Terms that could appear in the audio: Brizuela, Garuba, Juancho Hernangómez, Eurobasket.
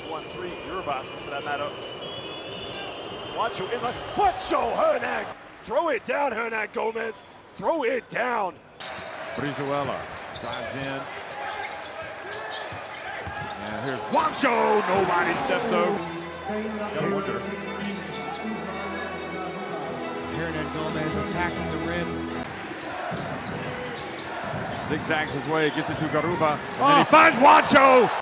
has won 3 Eurobasket for that matter. Juancho in the... Juancho Hernangómez! Throw it down, Hernangómez! Throw it down! Brizuela dives in. And here's Juancho! Nobody steps over. Hernangómez attacking the rim. Zigzags his way, gets it to Garuba, and then he finds Juancho!